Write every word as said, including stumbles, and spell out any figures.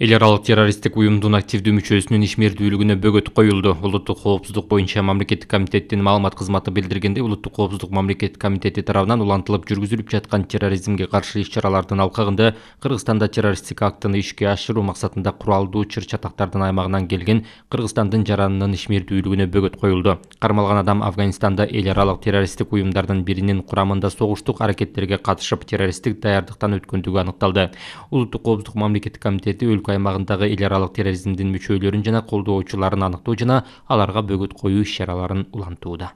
Элералық террористік уйымдың активді мүшесінің ишмердүүлігіне бөгөт қойылды. Улуттук коопсуздук боюнча мамлекеттик комитеттин маалымат кызматы билдиргенде улуттук коопсуздук мамлекеттик комитети тарабынан улантылып жүргүзүлүп жаткан терроризмге каршы иш-чаралардын алкагында Кыргызстанда террористтик актыны ишке ашыруу максатында куралдуу чыр-чатактардын аймагынан келген Кыргызстандын жаранынын ишмердүүлүгүнө бөгөт коюлду. Кармалган адам Афганистанда элералық террористик уюмдардын биринин курамында согуштук аракеттерге катышып террористтик даярдыктан өткөндүгү аныкталды. Улуттук коопсуздук мамлекеттик комитети өлкө аймагындагы элералық терроризмдин мүчөйлөрүн жана колдоочуларын аныктоо жана аларга бөгөт коюу иш-чараларын улантууда.